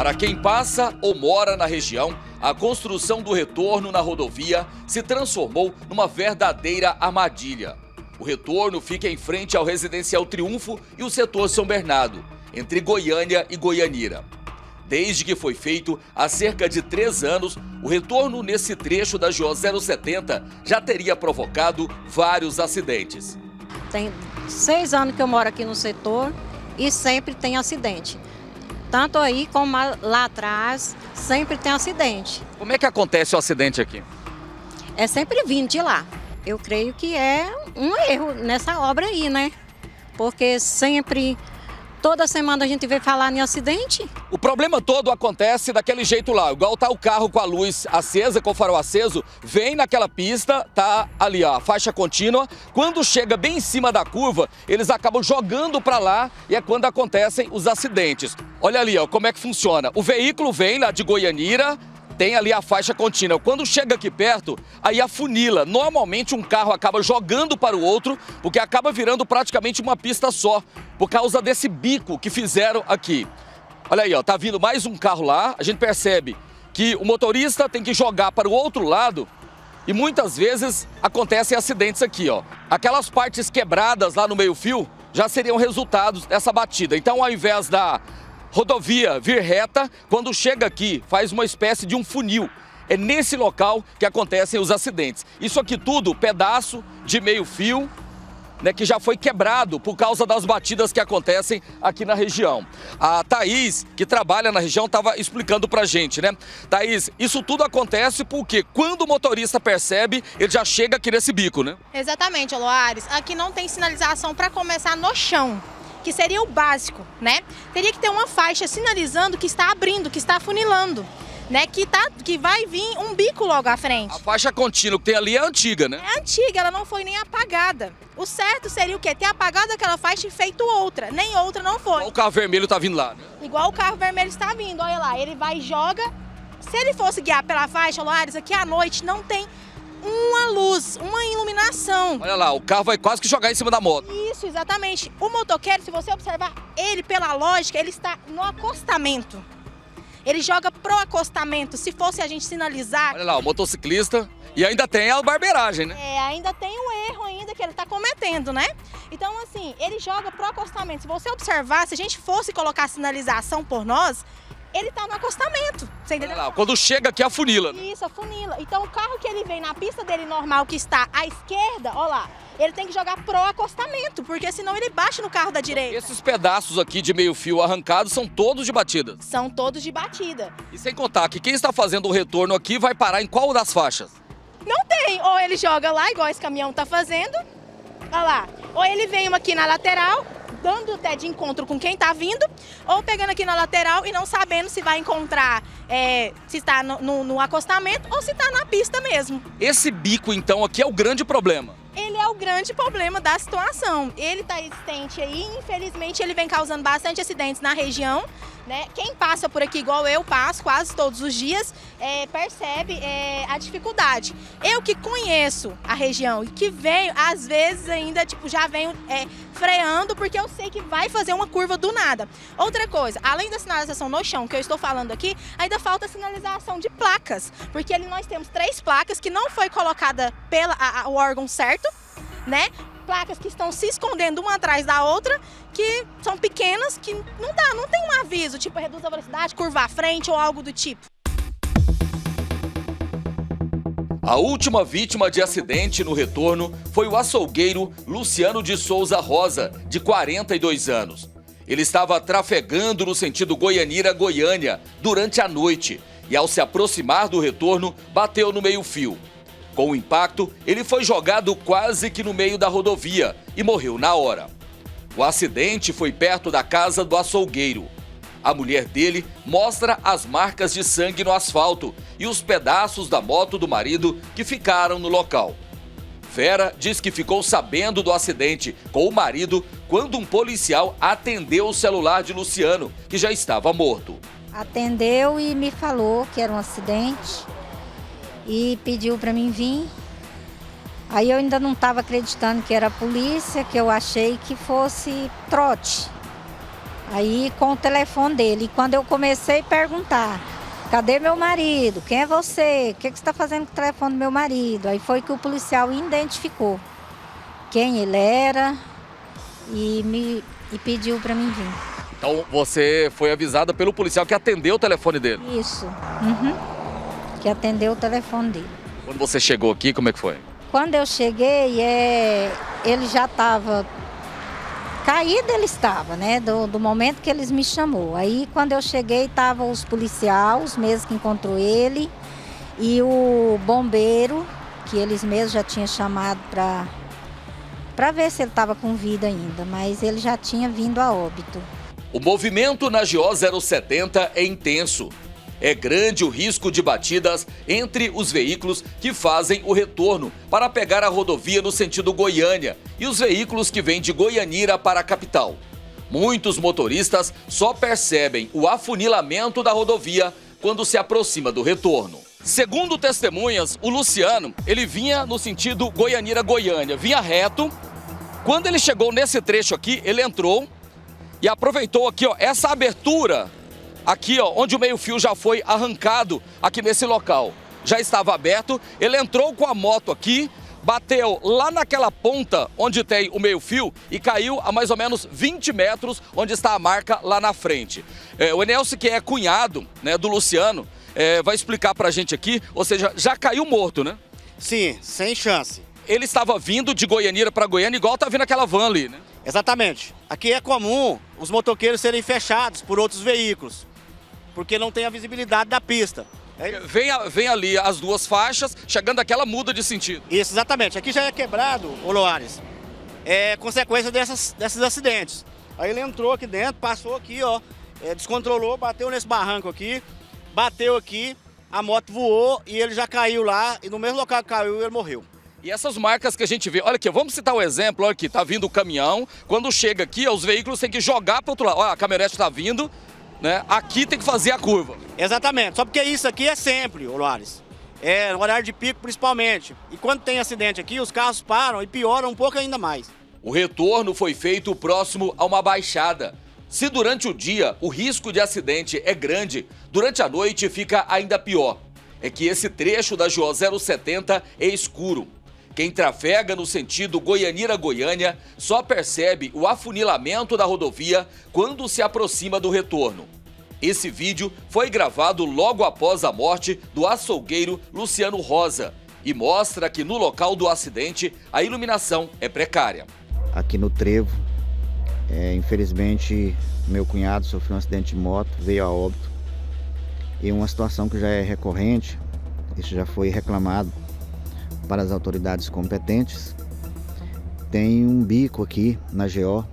Para quem passa ou mora na região, a construção do retorno na rodovia se transformou numa verdadeira armadilha. O retorno fica em frente ao Residencial Triunfo e o setor São Bernardo, entre Goiânia e Goianira. Desde que foi feito, há cerca de 3 anos, o retorno nesse trecho da GO-070 já teria provocado vários acidentes. Tem 6 anos que eu moro aqui no setor e sempre tem acidente. Tanto aí como lá atrás, sempre tem acidente. Como é que acontece o acidente aqui? É sempre vindo de lá. Eu creio que é um erro nessa obra aí, né? Porque sempre... toda semana a gente vê falar em acidente. O problema todo acontece daquele jeito lá, igual tá o carro com a luz acesa, com o farol aceso, vem naquela pista, tá ali ó, a faixa contínua, quando chega bem em cima da curva, eles acabam jogando para lá e é quando acontecem os acidentes. Olha ali ó, como é que funciona, o veículo vem lá de Goianira, tem ali a faixa contínua. Quando chega aqui perto, aí afunila. Normalmente um carro acaba jogando para o outro, porque acaba virando praticamente uma pista só, por causa desse bico que fizeram aqui. Olha aí, ó, tá vindo mais um carro lá. A gente percebe que o motorista tem que jogar para o outro lado e muitas vezes acontecem acidentes aqui, ó. Aquelas partes quebradas lá no meio-fio já seriam resultados dessa batida. Então, ao invés da rodovia vir reta, quando chega aqui, faz uma espécie de um funil. É nesse local que acontecem os acidentes. Isso aqui tudo, pedaço de meio fio, né, que já foi quebrado por causa das batidas que acontecem aqui na região. A Thaís, que trabalha na região, estava explicando pra gente, né? Thaís, isso tudo acontece porque quando o motorista percebe, ele já chega aqui nesse bico, né? Exatamente, Loares. Aqui não tem sinalização para começar no chão, que seria o básico, né? Teria que ter uma faixa sinalizando que está abrindo, que está afunilando, né? Que vai vir um bico logo à frente. A faixa contínua que tem ali é antiga, né? É antiga, ela não foi nem apagada. O certo seria o quê? Ter apagado aquela faixa e feito outra. Nem outra não foi. Igual o carro vermelho está vindo lá, né? Igual o carro vermelho está vindo, olha lá. Ele vai e joga. Se ele fosse guiar pela faixa, Loares, aqui à noite não tem uma luz, uma iluminação. Olha lá, o carro vai quase que jogar em cima da moto. Isso, exatamente. O motoqueiro, se você observar ele pela lógica, ele está no acostamento. Ele joga pro acostamento. Se fosse a gente sinalizar... Olha lá, o motociclista e ainda tem a barbeiragem, né? É, ainda tem o erro ainda que ele está cometendo, né? Então, assim, ele joga pro acostamento. Se você observar, se a gente fosse colocar sinalização por nós... ele tá no acostamento, você entendeu? Olha lá, quando chega aqui afunila, né? Isso, afunila. Então o carro que ele vem na pista dele normal, que está à esquerda, olha lá, ele tem que jogar pro acostamento, porque senão ele bate no carro da direita. Esses pedaços aqui de meio fio arrancados são todos de batida? São todos de batida. E sem contar que quem está fazendo o retorno aqui vai parar em qual das faixas? Não tem, ou ele joga lá, igual esse caminhão tá fazendo, olha lá, ou ele vem aqui na lateral, dando até de encontro com quem está vindo, ou pegando aqui na lateral e não sabendo se vai encontrar, se está no acostamento ou se está na pista mesmo. Esse bico, então, aqui é o grande problema? Ele é o grande problema da situação. Ele está existente aí, infelizmente, ele vem causando bastante acidentes na região, né? Quem passa por aqui, igual eu passo, quase todos os dias, percebe a dificuldade. Eu que conheço a região e que venho, às vezes ainda tipo, já venho freando, porque eu sei que vai fazer uma curva do nada. Outra coisa, além da sinalização no chão que eu estou falando aqui, ainda falta a sinalização de placas, porque ali nós temos 3 placas que não foi colocada pelo órgão certo, né? Placas que estão se escondendo uma atrás da outra, que são pequenas, que não tem um aviso, tipo reduz a velocidade, curva à frente ou algo do tipo. A última vítima de acidente no retorno foi o açougueiro Luciano de Souza Rosa, de 42 anos. Ele estava trafegando no sentido Goianira-Goiânia durante a noite e, ao se aproximar do retorno, bateu no meio-fio. Com o impacto, ele foi jogado quase que no meio da rodovia e morreu na hora. O acidente foi perto da casa do açougueiro. A mulher dele mostra as marcas de sangue no asfalto e os pedaços da moto do marido que ficaram no local. Vera diz que ficou sabendo do acidente com o marido quando um policial atendeu o celular de Luciano, que já estava morto. Atendeu e me falou que era um acidente. E pediu para mim vir. Aí eu ainda não estava acreditando que era a polícia, que eu achei que fosse trote. Aí com o telefone dele. E quando eu comecei a perguntar, cadê meu marido? Quem é você? O que você está fazendo com o telefone do meu marido? Aí foi que o policial identificou quem ele era e pediu para mim vir. Então você foi avisada pelo policial que atendeu o telefone dele? Isso, uhum. Que atendeu o telefone dele. Quando você chegou aqui, como é que foi? Quando eu cheguei, ele já estava... Caído ele estava, né, do momento que eles me chamou. Aí quando eu cheguei, estavam os policiais, mesmo que encontrou ele, e o bombeiro, que eles mesmos já tinham chamado para ver se ele estava com vida ainda, mas ele já tinha vindo a óbito. O movimento na GO-070 é intenso. É grande o risco de batidas entre os veículos que fazem o retorno para pegar a rodovia no sentido Goiânia e os veículos que vêm de Goianira para a capital. Muitos motoristas só percebem o afunilamento da rodovia quando se aproxima do retorno. Segundo testemunhas, o Luciano, ele vinha no sentido Goianira-Goiânia, vinha reto. Quando ele chegou nesse trecho aqui, ele entrou e aproveitou aqui, ó, essa abertura aqui, ó, onde o meio-fio já foi arrancado, aqui nesse local. Já estava aberto, ele entrou com a moto aqui, bateu lá naquela ponta onde tem o meio-fio e caiu a mais ou menos 20 metros, onde está a marca lá na frente. O Enelcio, que é cunhado, né, do Luciano, vai explicar pra gente aqui, ou seja, já caiu morto, né? Sim, sem chance. Ele estava vindo de Goianira para Goiânia, igual tá vindo aquela van ali, né? Exatamente. Aqui é comum os motoqueiros serem fechados por outros veículos, porque não tem a visibilidade da pista. Vem ali as duas faixas, chegando aquela muda de sentido. Isso, exatamente. Aqui já é quebrado, ô Loares, é consequência desses acidentes. Aí ele entrou aqui dentro, passou aqui, ó, descontrolou, bateu nesse barranco aqui, bateu aqui, a moto voou e ele já caiu lá, e no mesmo local que caiu, ele morreu. E essas marcas que a gente vê, olha aqui, vamos citar um exemplo, olha aqui, tá vindo o caminhão, quando chega aqui, ó, os veículos têm que jogar pro outro lado, olha, a caminhonete tá vindo, né? Aqui tem que fazer a curva. Exatamente, só porque isso aqui é sempre, Loares, é no horário de pico principalmente. E quando tem acidente aqui, os carros param e pioram um pouco ainda mais. O retorno foi feito próximo a uma baixada. Se durante o dia o risco de acidente é grande, durante a noite fica ainda pior. É que esse trecho da GO-070 é escuro. Quem trafega no sentido Goianira-Goiânia só percebe o afunilamento da rodovia quando se aproxima do retorno. Esse vídeo foi gravado logo após a morte do açougueiro Luciano Rosa e mostra que no local do acidente a iluminação é precária. Aqui no trevo, infelizmente, meu cunhado sofreu um acidente de moto, veio a óbito. E uma situação que já é recorrente, isso já foi reclamado para as autoridades competentes. Tem um bico aqui na GO,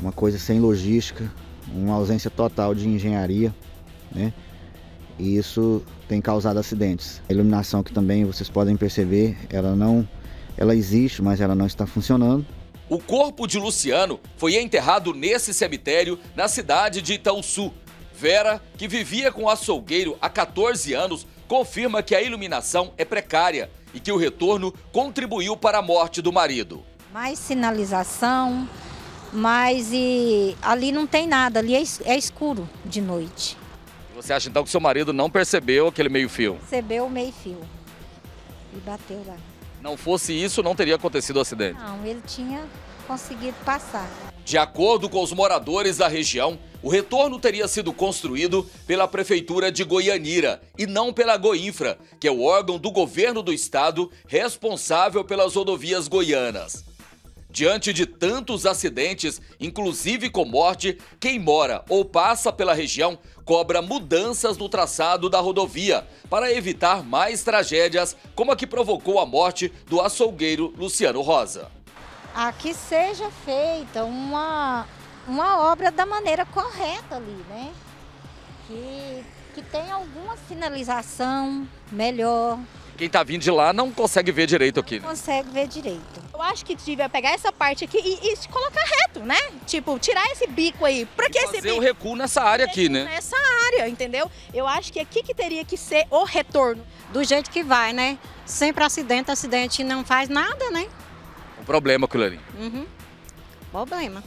uma coisa sem logística, uma ausência total de engenharia, né? E isso tem causado acidentes. A iluminação, que também vocês podem perceber, ela existe, mas ela não está funcionando. O corpo de Luciano foi enterrado nesse cemitério na cidade de Itauçu. Vera, que vivia com o açougueiro há 14 anos, confirma que a iluminação é precária e que o retorno contribuiu para a morte do marido. Mais sinalização, mas ali não tem nada, ali é escuro de noite. Você acha então que seu marido não percebeu aquele meio-fio? Percebeu o meio-fio e bateu lá. Não fosse isso, não teria acontecido o acidente? Não, ele tinha conseguido passar. De acordo com os moradores da região, o retorno teria sido construído pela Prefeitura de Goianira e não pela Goinfra, que é o órgão do governo do estado responsável pelas rodovias goianas. Diante de tantos acidentes, inclusive com morte, quem mora ou passa pela região cobra mudanças no traçado da rodovia para evitar mais tragédias como a que provocou a morte do açougueiro Luciano Rosa. A que seja feita uma obra da maneira correta ali, né? Que tem alguma sinalização melhor. Quem tá vindo de lá não consegue ver direito aqui, né? Não consegue ver direito. Eu acho que devia pegar essa parte aqui e colocar reto, né? Tipo, tirar esse bico aí. Pra que esse bico? Fazer o recuo nessa área aqui, né? Nessa área, entendeu? Eu acho que aqui que teria que ser o retorno. Do jeito que vai, né? Sempre acidente não faz nada, né? Um problema, aquilo ali. Uhum. Problema.